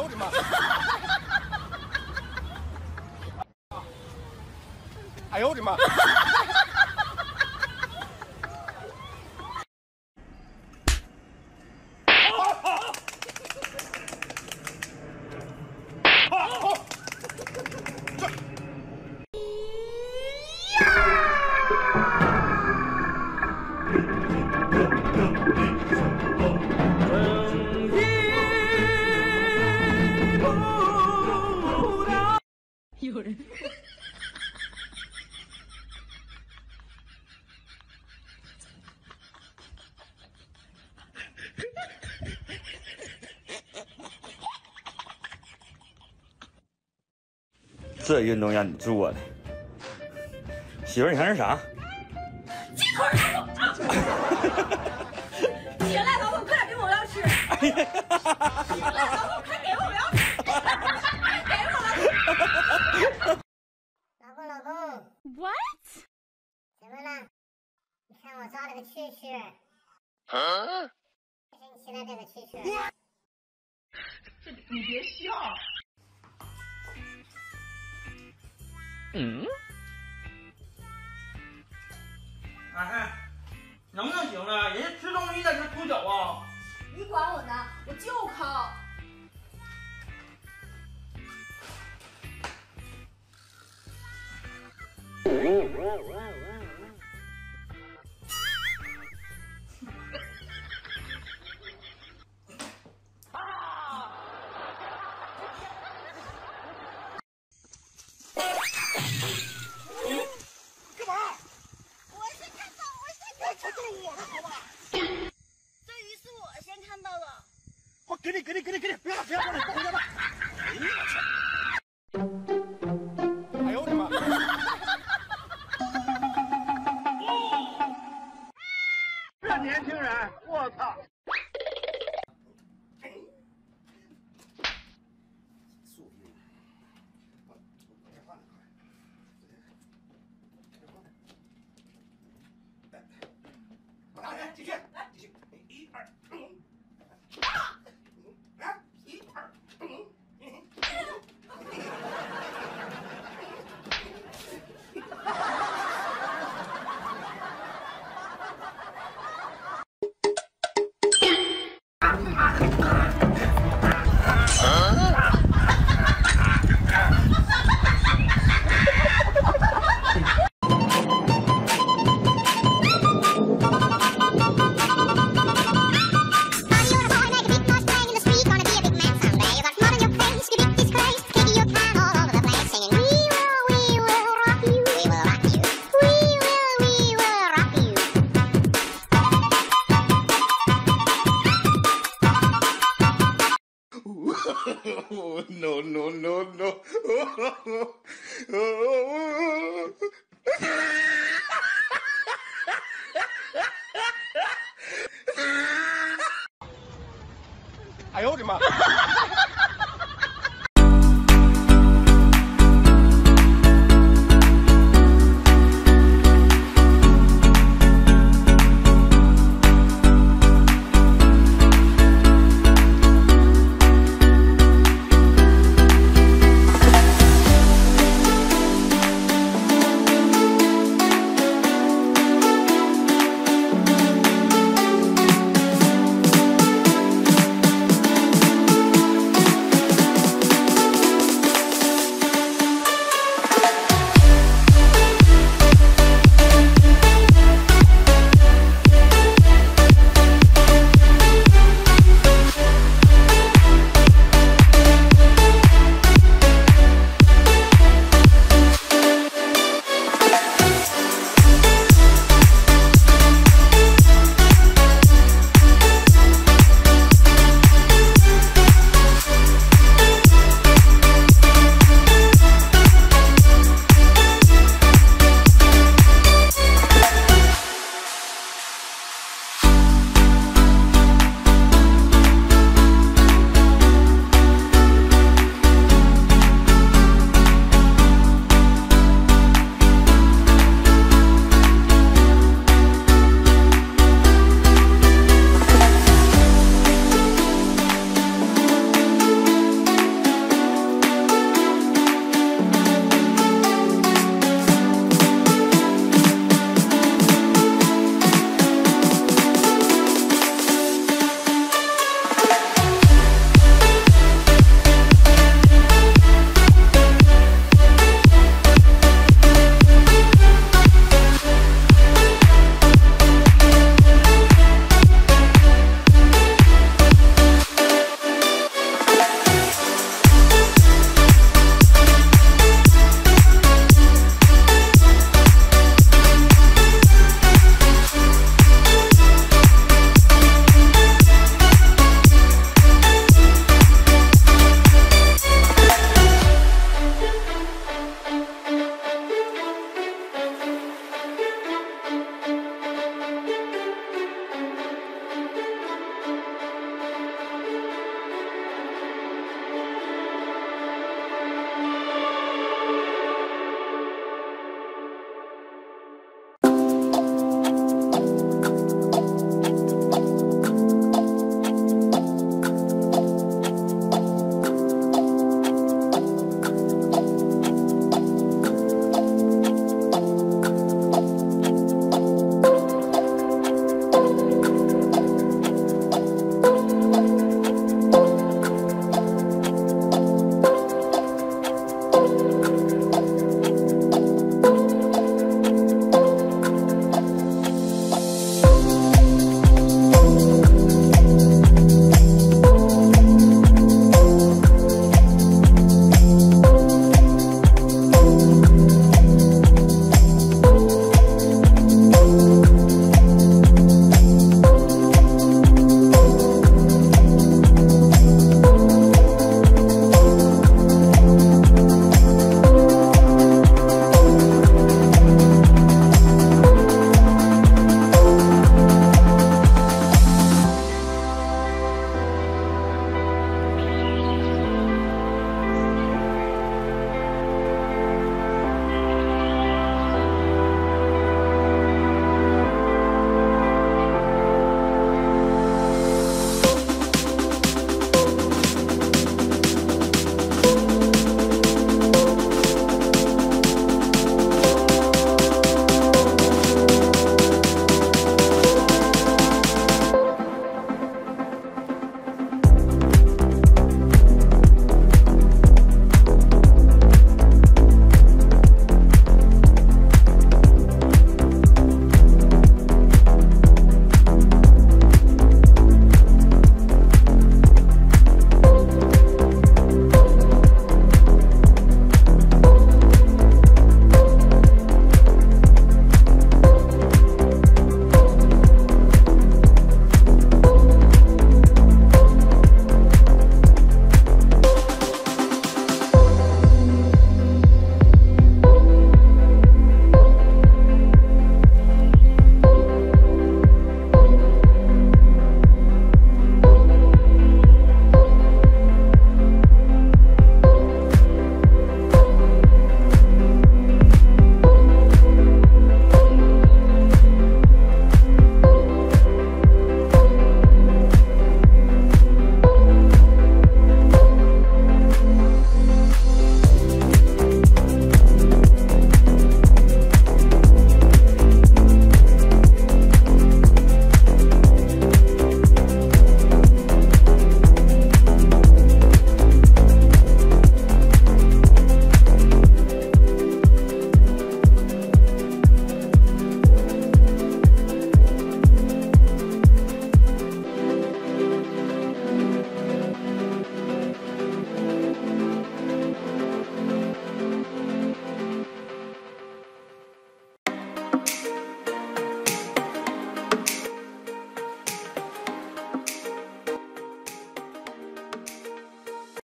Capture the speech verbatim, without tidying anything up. hold him up. I hold him up.这运动让你做的，媳妇儿，你看这啥？鸡腿儿！起来，老总，快点给我们要吃！起来，老总，快给我们要吃！快给我们！老公，老公 ，what？ 怎么了？你看我抓了个蛐蛐。啊？你起来这个蛐蛐。这你别笑。 嗯，哎，能不能行了？人家吃东西在这抠脚啊！你管我呢，我就抠。哎呦我的妈！